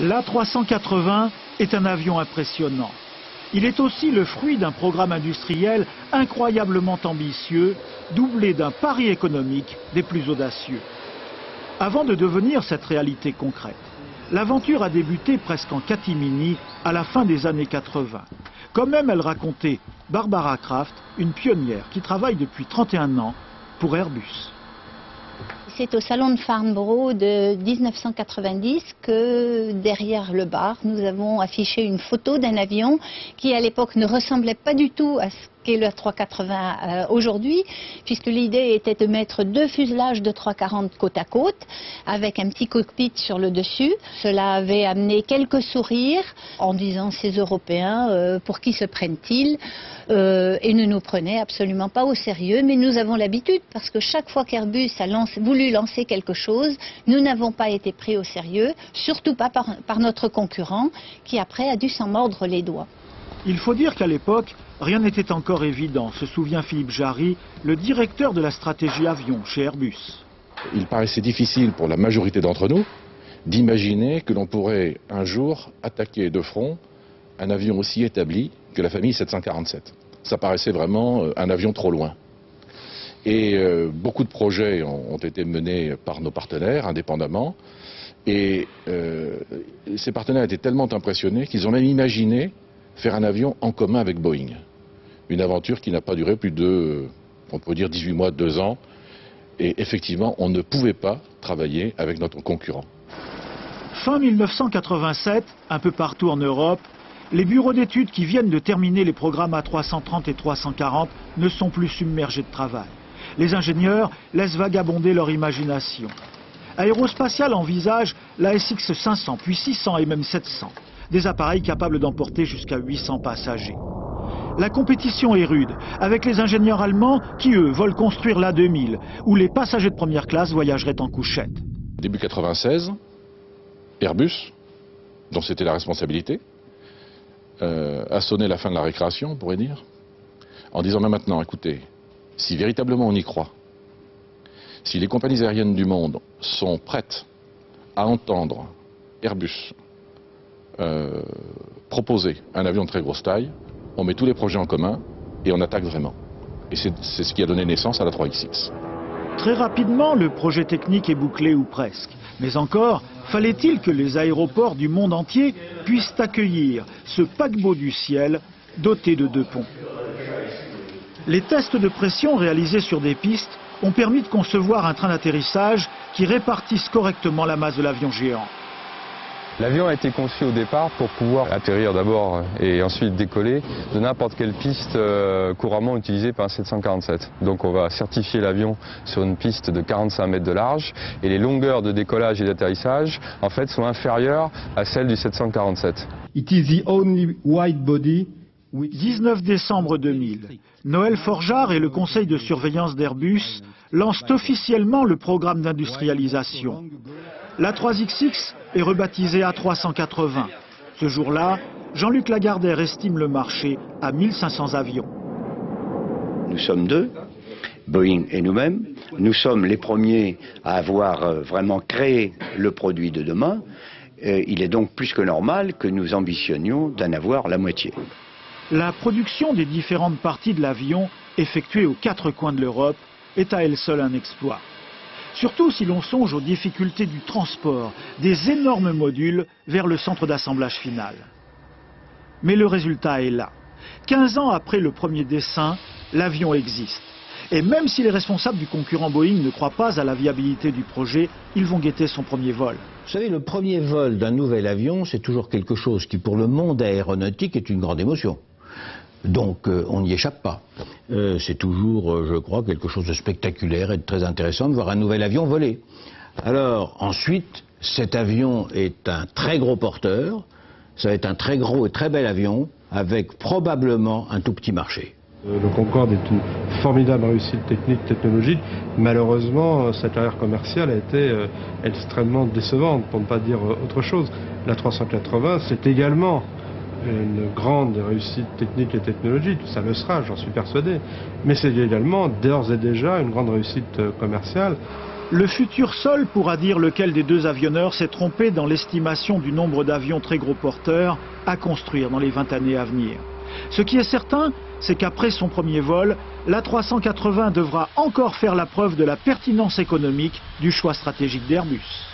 L'A380 est un avion impressionnant. Il est aussi le fruit d'un programme industriel incroyablement ambitieux, doublé d'un pari économique des plus audacieux. Avant de devenir cette réalité concrète, l'aventure a débuté presque en catimini à la fin des années 80. Comme même elle racontait Barbara Kraft, une pionnière qui travaille depuis 31 ans pour Airbus. C'est au salon de Farnborough de 1990 que, derrière le bar, nous avons affiché une photo d'un avion qui, à l'époque, ne ressemblait pas du tout à ce qu'est le 380 aujourd'hui, puisque l'idée était de mettre deux fuselages de 340 côte à côte, avec un petit cockpit sur le dessus. Cela avait amené quelques sourires en disant « ces Européens, pour qui se prennent-ils » et ne nous prenaient absolument pas au sérieux. Mais nous avons l'habitude, parce que chaque fois qu'Airbus a voulu lancer quelque chose, nous n'avons pas été pris au sérieux, surtout pas par notre concurrent, qui après a dû s'en mordre les doigts. Il faut dire qu'à l'époque, rien n'était encore évident, se souvient Philippe Jarry, le directeur de la stratégie avion chez Airbus. Il paraissait difficile pour la majorité d'entre nous d'imaginer que l'on pourrait un jour attaquer de front un avion aussi établi que la famille 747. Ça paraissait vraiment un avion trop loin. Et beaucoup de projets ont été menés par nos partenaires, indépendamment. Et ces partenaires étaient tellement impressionnés qu'ils ont même imaginé faire un avion en commun avec Boeing. Une aventure qui n'a pas duré plus de, on peut dire, 18 mois, 2 ans. Et effectivement, on ne pouvait pas travailler avec notre concurrent. Fin 1987, un peu partout en Europe, les bureaux d'études qui viennent de terminer les programmes A330 et 340 ne sont plus submergés de travail. Les ingénieurs laissent vagabonder leur imagination. Aérospatiale envisage la SX-500, puis 600 et même 700. Des appareils capables d'emporter jusqu'à 800 passagers. La compétition est rude, avec les ingénieurs allemands qui, eux, veulent construire l'A2000, où les passagers de première classe voyageraient en couchette. Début 1996, Airbus, dont c'était la responsabilité, a sonné la fin de la récréation, on pourrait dire, en disant mais maintenant, écoutez, si véritablement on y croit, si les compagnies aériennes du monde sont prêtes à entendre Airbus proposer un avion de très grosse taille, on met tous les projets en commun et on attaque vraiment. Et c'est ce qui a donné naissance à la 3X6. Très rapidement, le projet technique est bouclé ou presque. Mais encore, fallait-il que les aéroports du monde entier puissent accueillir ce paquebot du ciel doté de 2 ponts. Les tests de pression réalisés sur des pistes ont permis de concevoir un train d'atterrissage qui répartisse correctement la masse de l'avion géant. L'avion a été conçu au départ pour pouvoir atterrir d'abord et ensuite décoller de n'importe quelle piste couramment utilisée par un 747. Donc on va certifier l'avion sur une piste de 45 mètres de large et les longueurs de décollage et d'atterrissage en fait sont inférieures à celles du 747. It is the only wide body. 19 décembre 2000, Noël Forgeard et le conseil de surveillance d'Airbus lancent officiellement le programme d'industrialisation. La 3XX est rebaptisée A380. Ce jour-là, Jean-Luc Lagardère estime le marché à 1500 avions. Nous sommes 2, Boeing et nous-mêmes. Nous sommes les premiers à avoir vraiment créé le produit de demain. Il est donc plus que normal que nous ambitionnions d'en avoir la moitié. La production des différentes parties de l'avion, effectuée aux 4 coins de l'Europe, est à elle seule un exploit. Surtout si l'on songe aux difficultés du transport des énormes modules vers le centre d'assemblage final. Mais le résultat est là. 15 ans après le premier dessin, l'avion existe. Et même si les responsables du concurrent Boeing ne croient pas à la viabilité du projet, ils vont guetter son premier vol. Vous savez, le premier vol d'un nouvel avion, c'est toujours quelque chose qui, pour le monde aéronautique, est une grande émotion. Donc on n'y échappe pas. C'est toujours, je crois, quelque chose de spectaculaire et de très intéressant de voir un nouvel avion voler. Alors ensuite, cet avion est un très gros porteur, ça va être un très gros et très bel avion, avec probablement un tout petit marché. Le Concorde est une formidable réussite technique, technologique. Malheureusement, sa carrière commerciale a été extrêmement décevante, pour ne pas dire autre chose. La 380, c'est également une grande réussite technique et technologique, ça le sera, j'en suis persuadé, mais c'est également d'ores et déjà une grande réussite commerciale. Le futur seul pourra dire lequel des deux avionneurs s'est trompé dans l'estimation du nombre d'avions très gros porteurs à construire dans les 20 années à venir. Ce qui est certain, c'est qu'après son premier vol, l'A380 devra encore faire la preuve de la pertinence économique du choix stratégique d'Airbus.